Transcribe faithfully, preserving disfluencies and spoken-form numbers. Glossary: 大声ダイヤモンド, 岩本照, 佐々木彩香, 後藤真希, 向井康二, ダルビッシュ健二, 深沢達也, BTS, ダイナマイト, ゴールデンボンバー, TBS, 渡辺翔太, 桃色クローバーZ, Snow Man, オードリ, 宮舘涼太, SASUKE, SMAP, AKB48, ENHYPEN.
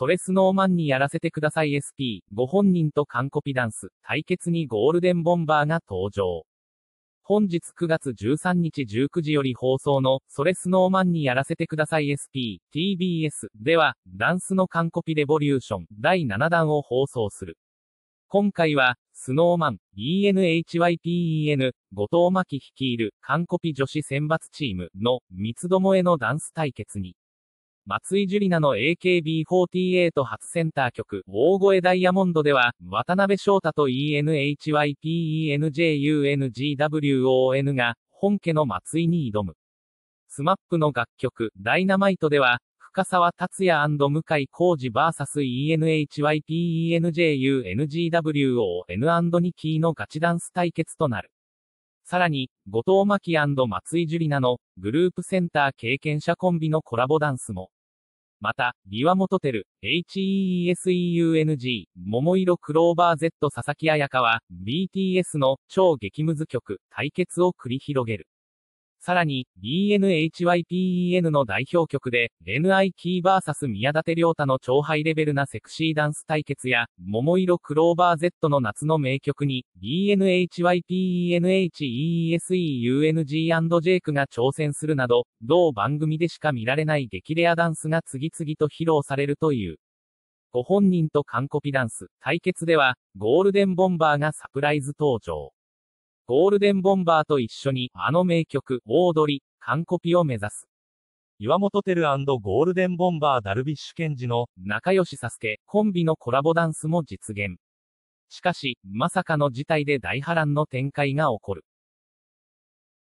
それスノーマンにやらせてください エスピー、ご本人と完コピダンス、対決にゴールデンボンバーが登場。本日くがつじゅうさんにちじゅうくじより放送の、それスノーマンにやらせてください エスピー、ティービーエス では、ダンスの完コピレボリューション、だいななだんを放送する。今回は、スノーマン、イーエヌエイチワイペン、後藤真希率いる、完コピ女子選抜チームの、三つどもえのダンス対決に。松井樹里奈の エーケービーフォーティーエイト 初センター曲、大声ダイヤモンドでは、渡辺翔太と イーエヌエイチワイペンジュンゴン が、本家の松井に挑む。スマップの楽曲、ダイナマイトでは、深沢達也&向井康二 ブイエスイーエヌエイチワイペンジュンゴン にキーのガチダンス対決となる。さらに、後藤真希&松井樹里奈の、グループセンター経験者コンビのコラボダンスも。また、岩本照、ヘーセウン、桃色クローバー Z 佐々木彩香は、ビーティーエス の超激ムズ曲、対決を繰り広げる。さらに、イーエヌエイチワイペン の代表曲で、エヌアイケーブイエス 宮舘涼太の超ハイレベルなセクシーダンス対決や、桃色クローバー Z の夏の名曲に、イーエヌエイチワイペンヘーセウンジェイク が挑戦するなど、同番組でしか見られない激レアダンスが次々と披露されるという。ご本人と完コピダンス対決では、ゴールデンボンバーがサプライズ登場。ゴールデンボンバーと一緒に、あの名曲、オードリ、完コピを目指す。岩本照&ゴールデンボンバーダルビッシュ健二の、仲良しSASUKE、コンビのコラボダンスも実現。しかし、まさかの事態で大波乱の展開が起こる。